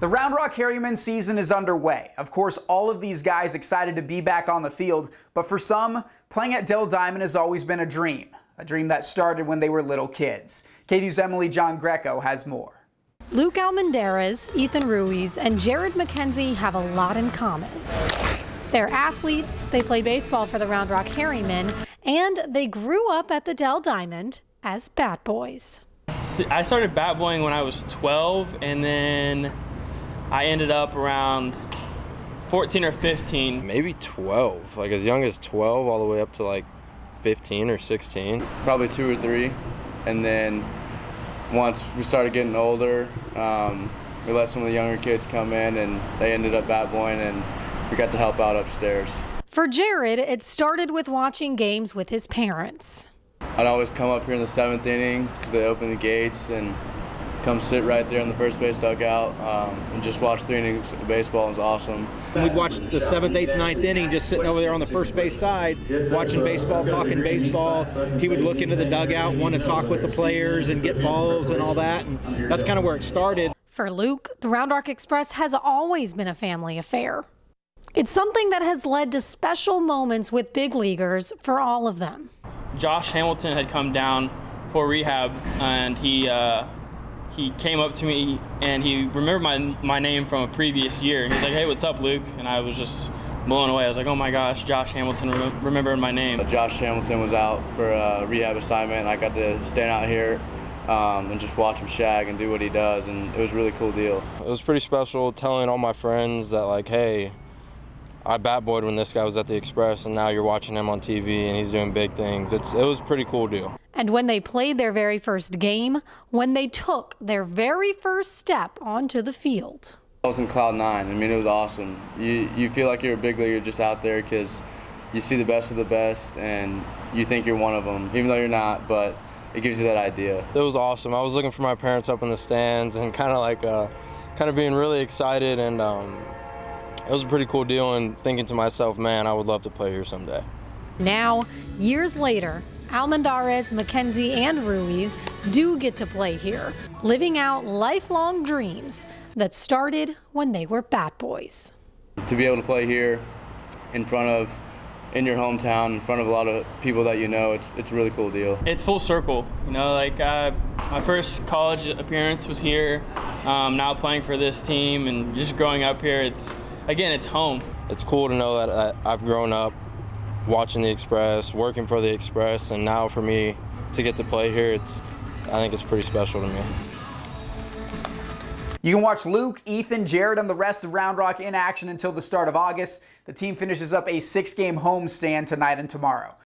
The Round Rock Hairy Men season is underway. Of course, all of these guys excited to be back on the field, but for some, playing at Dell Diamond has always been a dream that started when they were little kids. KVU's Emily John Greco has more. Luke Almendares, Ethan Ruiz, and Jared McKenzie have a lot in common. They're athletes, they play baseball for the Round Rock Hairy Men, and they grew up at the Dell Diamond as bat boys. I started bat boying when I was 12, and then I ended up around 14 or 15. Maybe 12, like as young as 12 all the way up to like 15 or 16. Probably 2 or 3. And then once we started getting older, we let some of the younger kids come in and they ended up bat boying and we got to help out upstairs. For Jared, it started with watching games with his parents. I'd always come up here in the 7th inning because they open the gates and come sit right there in the first base dugout and just watch 3 innings of baseball is awesome. We'd watch the 7th, 8th, 9th inning just sitting over there on the first base side, watching baseball, talking baseball. He would look into the dugout, want to talk with the players and get balls and all that. And that's kind of where it started. For Luke, the Round Rock Express has always been a family affair. It's something that has led to special moments with big leaguers for all of them. Josh Hamilton had come down for rehab and he came up to me and he remembered my name from a previous year. He was like, "Hey, what's up, Luke?" And I was just blown away. I was like, "Oh my gosh, Josh Hamilton remembered my name." Josh Hamilton was out for a rehab assignment. I got to stand out here and just watch him shag and do what he does, and it was a really cool deal. It was pretty special telling all my friends that, like, hey, I bat boyed when this guy was at the Express, and now you're watching him on TV and he's doing big things. It was a pretty cool deal. And when they played their very first game, when they took their very first step onto the field. I was in cloud 9. I mean, it was awesome. You feel like you're a big leaguer just out there because you see the best of the best and you think you're one of them, even though you're not, but it gives you that idea. It was awesome. I was looking for my parents up in the stands and kind of being really excited, and it was a pretty cool deal, and thinking to myself, man, I would love to play here someday. Now, years later, Almendares, McKenzie, and Ruiz do get to play here, living out lifelong dreams that started when they were bat boys. To be able to play here in your hometown, in front of a lot of people that you know, it's a really cool deal. It's full circle, you know, like my first college appearance was here, now playing for this team, and just growing up here, again, it's home. It's cool to know that I've grown up watching the Express, working for the Express, and now for me to get to play here, I think it's pretty special to me. You can watch Luke, Ethan, Jared, and the rest of Round Rock in action until the start of August. The team finishes up a 6-game homestand tonight and tomorrow.